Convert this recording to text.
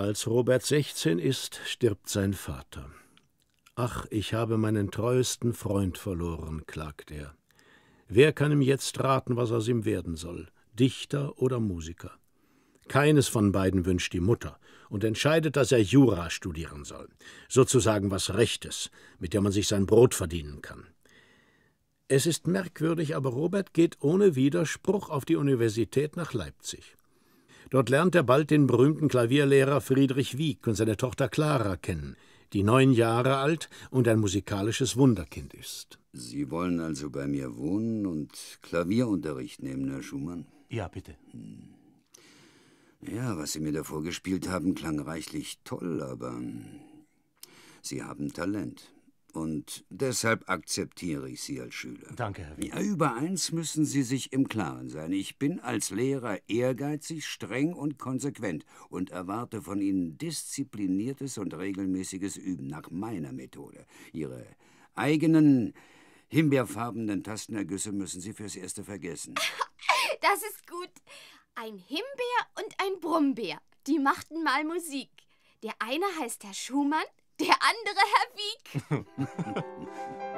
Als Robert 16 ist, stirbt sein Vater. »Ach, ich habe meinen treuesten Freund verloren«, klagt er. »Wer kann ihm jetzt raten, was aus ihm werden soll, Dichter oder Musiker? Keines von beiden wünscht die Mutter und entscheidet, dass er Jura studieren soll, sozusagen was Rechtes, mit der man sich sein Brot verdienen kann.« Es ist merkwürdig, aber Robert geht ohne Widerspruch auf die Universität nach Leipzig. Dort lernt er bald den berühmten Klavierlehrer Friedrich Wieck und seine Tochter Clara kennen, die 9 Jahre alt und ein musikalisches Wunderkind ist. Sie wollen also bei mir wohnen und Klavierunterricht nehmen, Herr Schumann? Ja, bitte. Ja, was Sie mir davor gespielt haben, klang reichlich toll, aber Sie haben Talent. Und deshalb akzeptiere ich Sie als Schüler. Danke, Herr Wieck. Ja, über eins müssen Sie sich im Klaren sein. Ich bin als Lehrer ehrgeizig, streng und konsequent und erwarte von Ihnen diszipliniertes und regelmäßiges Üben nach meiner Methode. Ihre eigenen himbeerfarbenen Tastenergüsse müssen Sie fürs Erste vergessen. Das ist gut. Ein Himbeer und ein Brummbär, die machten mal Musik. Der eine heißt Herr Schumann, der andere Herr Wieck.